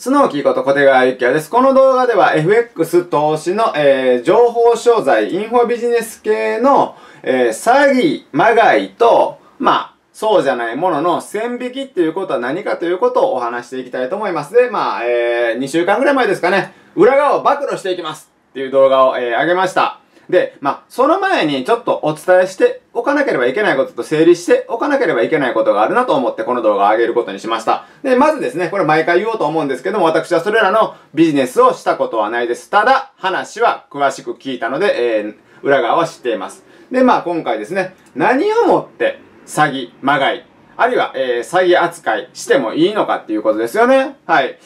すなわちこと小手川幸也です。この動画では FX 投資の、情報商材、インフォビジネス系の、詐欺、まがいと、そうじゃないものの線引きっていうことは何かということをお話していきたいと思います。で、2週間ぐらい前ですかね、裏側を暴露していきますっていう動画を、上げました。で、その前にちょっとお伝えしておかなければいけないことと整理しておかなければいけないことがあるなと思ってこの動画を上げることにしました。で、まずですね、これ毎回言おうと思うんですけども、私はそれらのビジネスをしたことはないです。ただ、話は詳しく聞いたので、裏側は知っています。で、今回ですね、何をもって詐欺、まがい、あるいは、詐欺扱いしてもいいのかっていうことですよね。はい。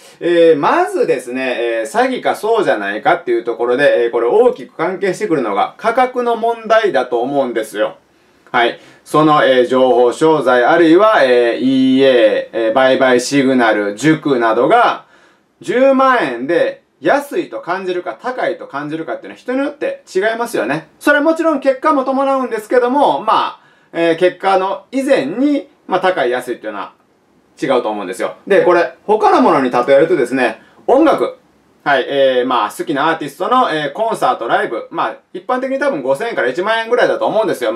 まずですね、詐欺かそうじゃないかっていうところで、これ大きく関係してくるのが価格の問題だと思うんですよ。はい。その、情報商材あるいは、EA、売買シグナル、塾などが10万円で安いと感じるか高いと感じるかっていうのは人によって違いますよね。それはもちろん結果も伴うんですけども、結果の以前に高い安いっていうのは違うと思うんですよ。で、これ、他のものに例えるとですね、音楽。はい、好きなアーティストの、コンサート、ライブ。一般的に多分5000円から1万円ぐらいだと思うんですよ。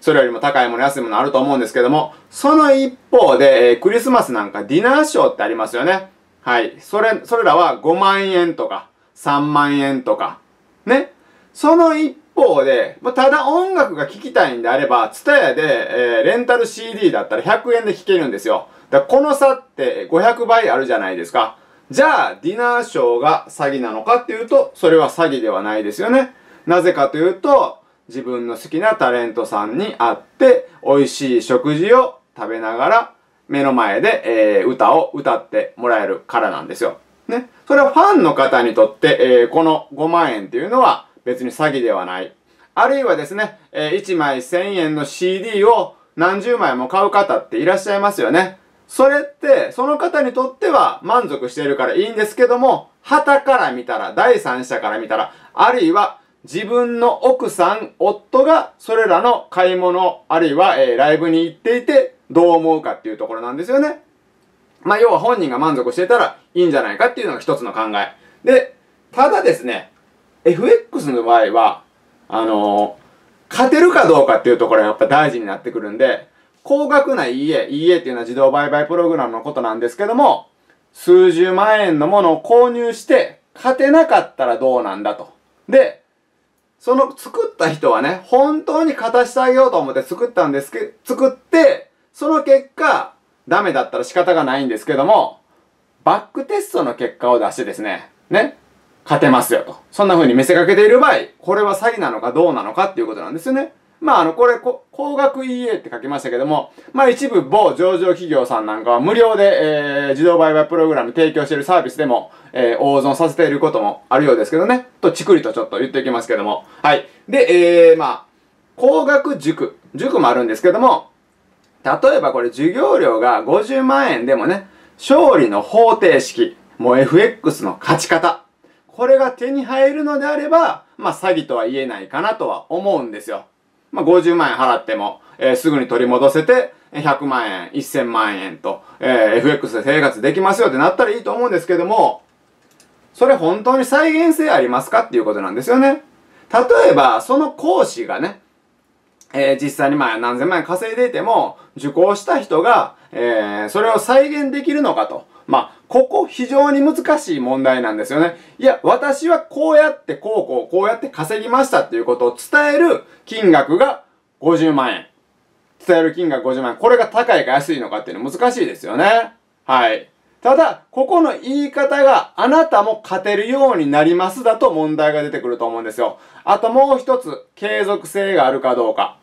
それよりも高いもの、安いものあると思うんですけども、その一方で、クリスマスなんかディナーショーってありますよね。はい。それらは5万円とか、3万円とか、ね。その一方で、ただ音楽が聴きたいんであれば、TSUTAYAで、レンタル CD だったら100円で聴けるんですよ。だからこの差って500倍あるじゃないですか。じゃあ、ディナーショーが詐欺なのかっていうと、それは詐欺ではないですよね。なぜかというと、自分の好きなタレントさんに会って、美味しい食事を食べながら、目の前で、歌を歌ってもらえるからなんですよ。ね。それはファンの方にとって、この5万円っていうのは、別に詐欺ではない。あるいはですね、1枚1000円の CD を何十枚も買う方っていらっしゃいますよね。それって、その方にとっては満足しているからいいんですけども、傍から見たら、第三者から見たら、あるいは自分の奥さん、夫がそれらの買い物、あるいは、ライブに行っていて、どう思うかっていうところなんですよね。要は本人が満足していたらいいんじゃないかっていうのが一つの考え。で、ただですね、FX の場合は、勝てるかどうかっていうところがやっぱ大事になってくるんで、高額な EA っていうのは自動売買プログラムのことなんですけども、数十万円のものを購入して、勝てなかったらどうなんだと。で、その作った人はね、本当に勝たしてあげようと思って作って、その結果、ダメだったら仕方がないんですけども、バックテストの結果を出してですね、勝てますよと。そんな風に見せかけている場合、これは詐欺なのかどうなのかっていうことなんですよね。これ、高額 EA って書きましたけども、一部某上場企業さんなんかは無料で、自動売買プログラム提供しているサービスでも、大損させていることもあるようですけどね。ちくりとちょっと言っておきますけども。はい。で、高額塾。塾もあるんですけども、例えばこれ授業料が50万円でもね、勝利の方程式、FX の勝ち方。これが手に入るのであれば、詐欺とは言えないかなとは思うんですよ。50万円払っても、すぐに取り戻せて、100万円、1000万円と、FX で生活できますよってなったらいいと思うんですけども、それ本当に再現性ありますかっていうことなんですよね。例えば、その講師がね、実際に何千万円稼いでいても、受講した人が、それを再現できるのかと。ここ非常に難しい問題なんですよね。いや、私はこうやってこうやって稼ぎましたっていうことを伝える金額が50万円。伝える金額50万円。これが高いか安いのかっていうのは難しいですよね。はい。ただ、ここの言い方があなたも勝てるようになりますだと問題が出てくると思うんですよ。あともう一つ、継続性があるかどうか。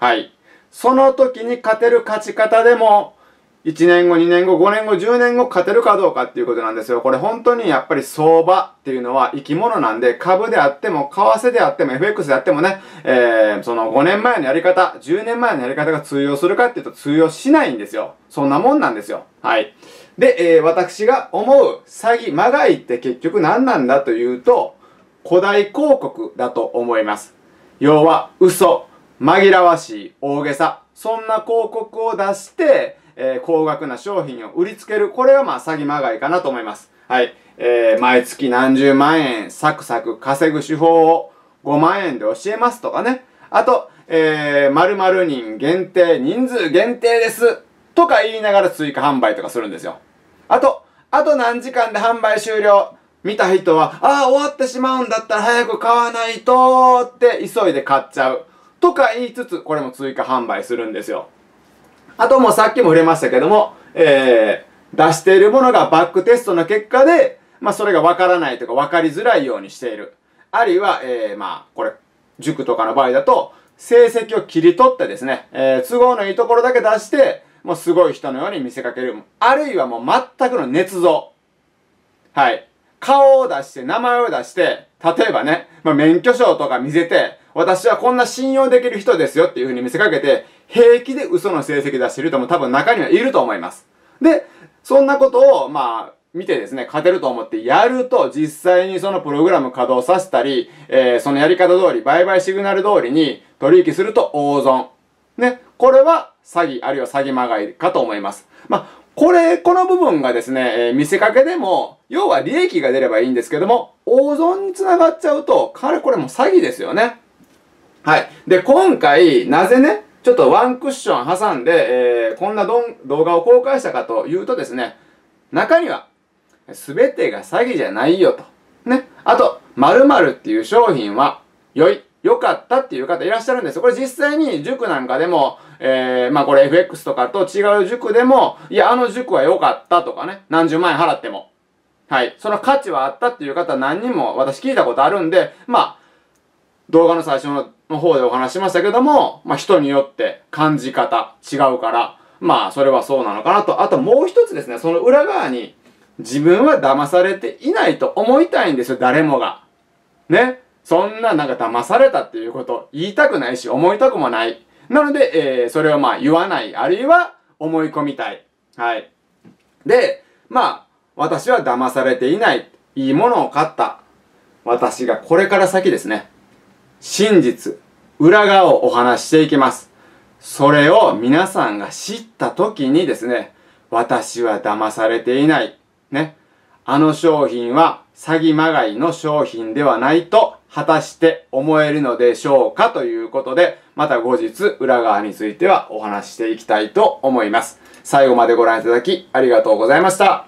はい。その時に勝てる勝ち方でも、1年後、2年後、5年後、10年後勝てるかどうかっていうことなんですよ。これ本当にやっぱり相場っていうのは生き物なんで、株であっても、為替であっても、FX であってもね、その5年前のやり方、10年前のやり方が通用するかっていうと通用しないんですよ。そんなもんなんですよ。はい。で、私が思う詐欺、まがいって結局何なんだというと、誇大広告だと思います。要は、嘘、紛らわしい、大げさ、そんな広告を出して、高額な商品を売りつける。これはまあ詐欺まがいかなと思います。はい。毎月何十万円サクサク稼ぐ手法を5万円で教えますとかね。あと、〇〇人限定、人数限定ですとか言いながら追加販売とかするんですよ。あと何時間で販売終了。見た人は、ああ、終わってしまうんだったら早く買わないとって急いで買っちゃう。とか言いつつ、これも追加販売するんですよ。あともうさっきも触れましたけども、出しているものがバックテストの結果で、まあそれがわからないとかわかりづらいようにしている。あるいは、まあこれ、塾とかの場合だと、成績を切り取ってですね、都合のいいところだけ出して、もうすごい人のように見せかける。あるいはもう全くの捏造。はい。顔を出して、名前を出して、例えばね、まあ、免許証とか見せて、私はこんな信用できる人ですよっていう風に見せかけて、平気で嘘の成績出してる人も多分中にはいると思います。で、そんなことを、まあ、見てですね、勝てると思ってやると、実際にそのプログラム稼働させたり、そのやり方通り、売買シグナル通りに取引すると大損。ね、これは詐欺、あるいは詐欺まがいかと思います。まあこの部分がですね、見せかけでも、要は利益が出ればいいんですけども、大損につながっちゃうと、これも詐欺ですよね。はい。で、今回、なぜね、ちょっとワンクッション挟んで、こんな動画を公開したかというとですね、中には、全てが詐欺じゃないよと。ね。あと、〇〇っていう商品は、良かったっていう方いらっしゃるんです。これ実際に塾なんかでも、まあこれ FX とかと違う塾でも、いや、あの塾は良かったとかね、何十万円払っても。はい。その価値はあったっていう方何人も私聞いたことあるんで、まあ、動画の最初の方でお話しましたけども、まあ人によって感じ方違うから、まあそれはそうなのかなと。あともう一つですね、その裏側に自分は騙されていないと思いたいんですよ、誰もが。ね。そんななんか騙されたっていうこと言いたくないし思いたくもない。なので、それをまあ言わない。あるいは思い込みたい。はい。で、まあ、私は騙されていない。いいものを買った。私がこれから先ですね、真実、裏側をお話ししていきます。それを皆さんが知った時にですね、私は騙されていない。ね。あの商品は詐欺まがいの商品ではないと、果たして思えるのでしょうかということで、また後日裏側についてはお話ししていきたいと思います。最後までご覧いただきありがとうございました。